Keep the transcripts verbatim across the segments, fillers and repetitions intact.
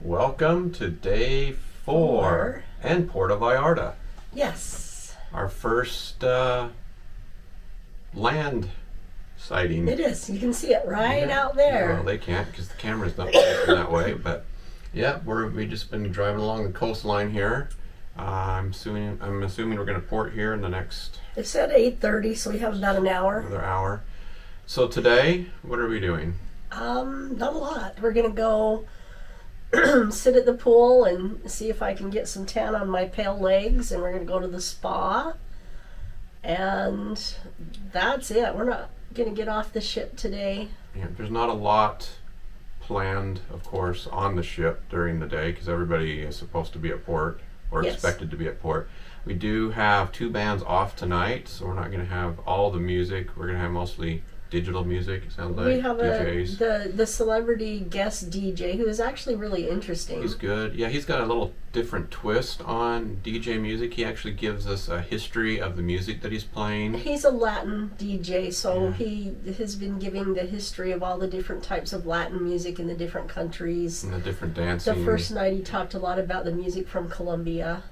Welcome to day four, four. And Puerto Vallarta. Yes. Our first uh, land sighting. It is. You can see it right yeah. out there. Well, they can't because the camera's not that way. But yeah, we're, we've just been driving along the coastline here. Uh, I'm assuming I'm assuming we're going to port here in the next. It said eight thirty, so we have about an hour. Another hour. So today, what are we doing? Um, not a lot. We're going to go sit at the pool and see if I can get some tan on my pale legs, and we're going to go to the spa. And that's it. We're not going to get off the ship today. Yeah, there's not a lot planned, of course, on the ship during the day because everybody is supposed to be at port or yes. expected to be at port. We do have two bands off tonight, so we're not going to have all the music. We're going to have mostly digital music, it sounds like. We have D Js. A, the, the celebrity guest D J, who is actually really interesting. He's good. Yeah, he's got a little different twist on D J music. He actually gives us a history of the music that he's playing. He's a Latin D J, so yeah. he has been giving the history of all the different types of Latin music in the different countries. And the different dancing. The first night he talked a lot about the music from Colombia.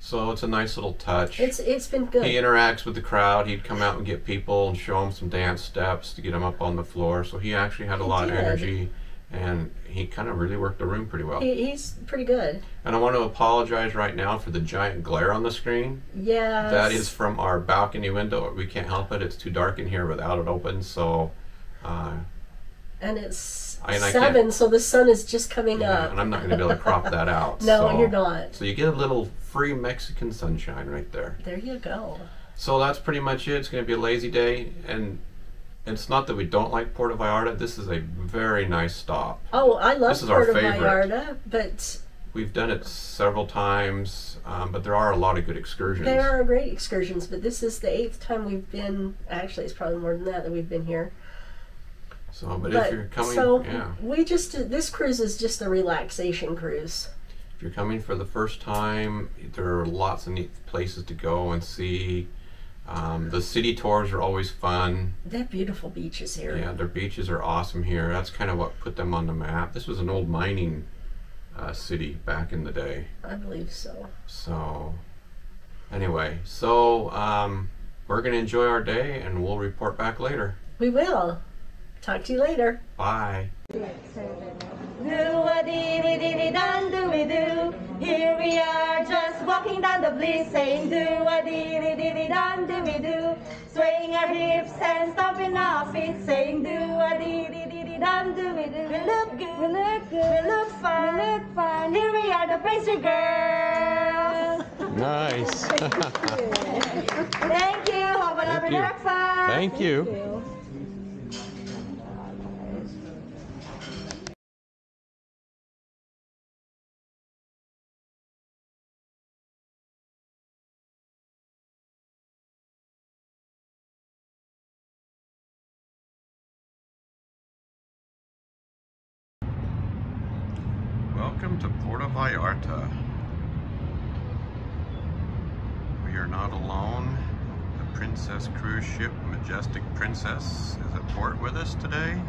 So it's a nice little touch. It's It's been good. He interacts with the crowd. He'd come out and get people and show them some dance steps to get them up on the floor. So he actually had a he lot did. of energy, and he kind of really worked the room pretty well. He, he's pretty good. And I want to apologize right now for the giant glare on the screen. Yes. That is from our balcony window. We can't help it. It's too dark in here without it open. So... Uh, And it's I, and seven, so the sun is just coming yeah, up. And I'm not going to be able to crop that out. No, so, you're not. So you get a little free Mexican sunshine right there. There you go. So that's pretty much it. It's going to be a lazy day. And it's not that we don't like Puerto Vallarta. This is a very nice stop. Oh, I love Puerto Vallarta, but... We've done it several times, um, but there are a lot of good excursions. There are great excursions, but this is the eighth time we've been... Actually, it's probably more than that that we've been here. So, but, but if you're coming, so yeah. we just uh, this cruise is just a relaxation cruise. If you're coming for the first time, there are lots of neat places to go and see. Um, the city tours are always fun. They have beautiful beaches here. Yeah, their beaches are awesome here. That's kind of what put them on the map. This was an old mining uh, city back in the day. I believe so. So, anyway, so um, we're gonna enjoy our day, and we'll report back later. We will. Talk to you later. Bye. Do a dee dee dee dee dun do we do. Here we are just walking down the bliss saying do a dee dee dee dee dun do we do. Swaying our hips and stomping our feet saying do a dee dee dee dee dun do we do. We look good, we look good, we look fine, we look fine. Here we are, the pastry girls. Nice. Thank you. Have a lovely breakfast. Thank you. Thank you. Welcome to Puerto Vallarta. We are not alone. The Princess cruise ship, Majestic Princess, is at port with us today.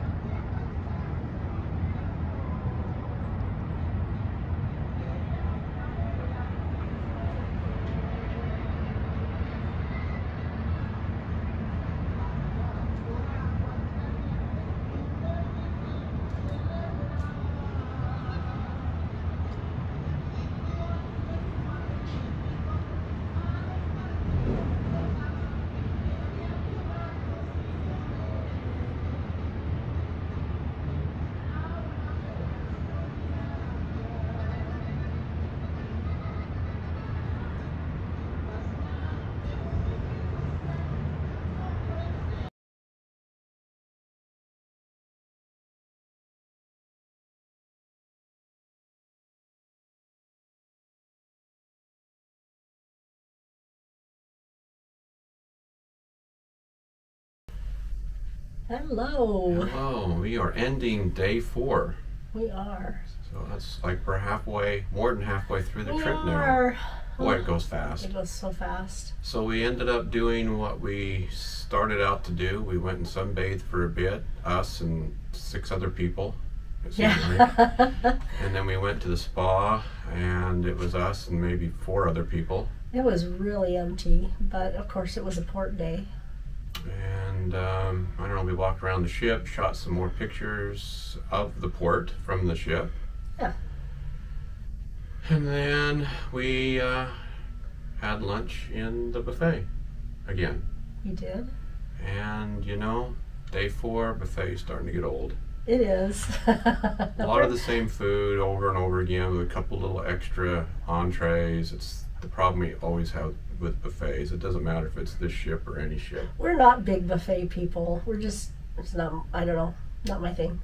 Hello. Hello. We are ending day four. We are. So that's like we're halfway, more than halfway through the we trip are. now. Boy, it goes fast. It goes so fast. So we ended up doing what we started out to do. We went and sunbathed for a bit, us and six other people. Yeah. And then we went to the spa, and it was us and maybe four other people. It was really empty, but of course it was a port day. And um, I don't know, we walked around the ship, shot some more pictures of the port from the ship. Yeah. And then we uh, had lunch in the buffet again. You did? And you know, day four, buffet is starting to get old. It is. A lot of the same food over and over again with a couple little extra entrees. It's the problem we always have with buffets. It doesn't matter if it's this ship or any ship. We're not big buffet people. We're just, it's not, I don't know, not my thing.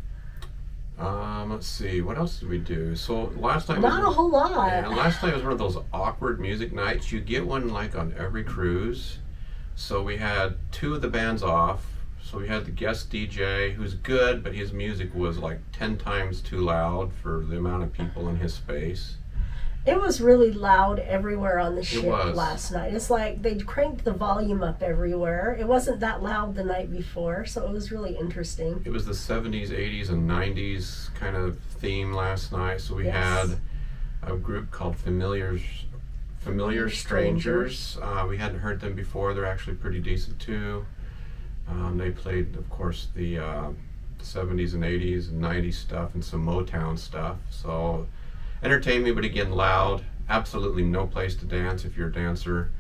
Um, let's see, what else did we do? So last time... Not was, a whole lot. Yeah, last night was one of those awkward music nights. You get one like on every cruise. So we had two of the bands off. So we had the guest D J, who's good, but his music was like ten times too loud for the amount of people in his space. It was really loud everywhere on the ship last night. It's like they cranked the volume up everywhere. It wasn't that loud the night before, so it was really interesting. It was the seventies, eighties, and nineties kind of theme last night. So we yes. had a group called Familiar, Familiar Strangers. Uh, we hadn't heard them before. They're actually pretty decent too. Um, they played, of course, the uh, seventies and eighties and nineties stuff and some Motown stuff. So, entertained me, but again, loud. Absolutely no place to dance if you're a dancer.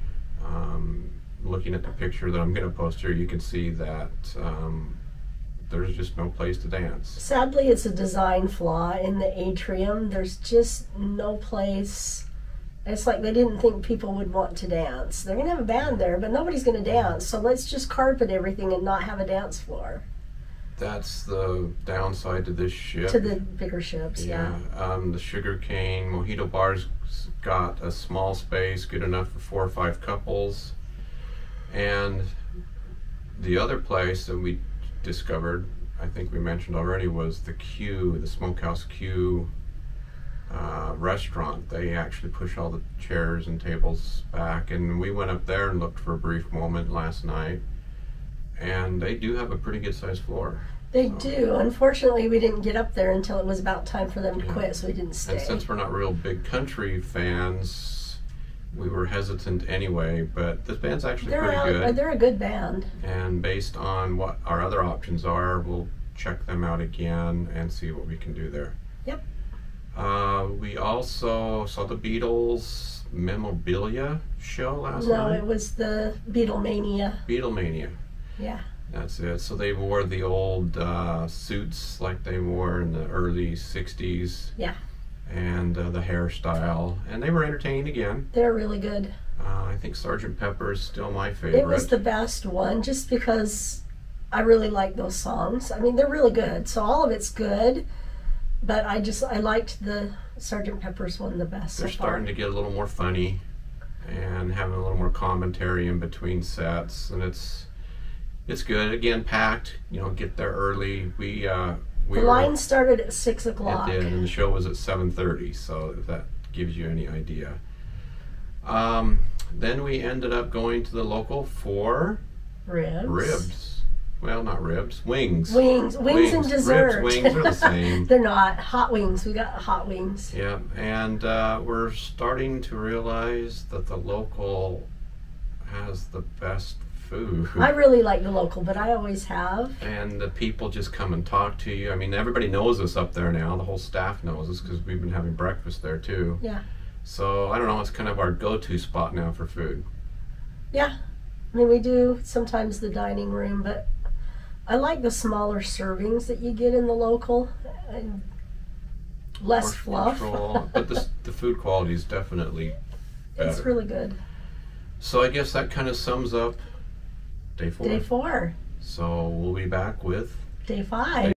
Um, looking at the picture that I'm going to post here, you can see that um, there's just no place to dance. Sadly, it's a design flaw in the atrium. There's just no place. It's like they didn't think people would want to dance. They're going to have a band there, but nobody's going to dance, so let's just carpet everything and not have a dance floor. That's the downside to this ship. To the bigger ships, yeah. yeah. Um, the Sugarcane Mojito Bar's got a small space, good enough for four or five couples. And the other place that we discovered, I think we mentioned already, was the Q, the Smokehouse Q. Uh, restaurant. They actually push all the chairs and tables back, and we went up there and looked for a brief moment last night, and they do have a pretty good sized floor. They so. do. Unfortunately, we didn't get up there until it was about time for them to yeah. quit, so we didn't stay. And since we're not real big country fans, we were hesitant anyway, but this band's actually they're pretty out, good. They're a good band. And based on what our other options are, we'll check them out again and see what we can do there. Yep. Uh, we also saw the Beatles memorabilia show last night. No, it was the Beatlemania. Beatlemania. Yeah. That's it. So they wore the old uh, suits like they wore in the early sixties. Yeah. And uh, the hairstyle. And they were entertaining again. They're really good. Uh, I think Sergeant Pepper's still my favorite. It was the best one just because I really like those songs. I mean, they're really good. So all of it's good. But I just, I liked the Sergeant Pepper's one the best. They're so far. starting to get a little more funny and having a little more commentary in between sets. And it's it's good. Again, packed. You know, get there early. We, uh, we the line were, started at six o'clock. It did, and the show was at seven thirty, so if that gives you any idea. Um, then we ended up going to the local for... Ribs. Ribs. Well, not ribs, wings. Wings, wings, wings and dessert. Ribs, wings are the same. They're not. Hot wings. We got hot wings. Yeah, and uh, we're starting to realize that the local has the best food. I really like the local, but I always have. And the people just come and talk to you. I mean, everybody knows us up there now. The whole staff knows us because we've been having breakfast there too. Yeah. So I don't know. It's kind of our go-to spot now for food. Yeah, I mean, we do sometimes the dining room, but. I like the smaller servings that you get in the local, and less fluff. Control, but the, the food quality is definitely better. It's really good. So I guess that kind of sums up day four. Day four. So we'll be back with... Day five. Day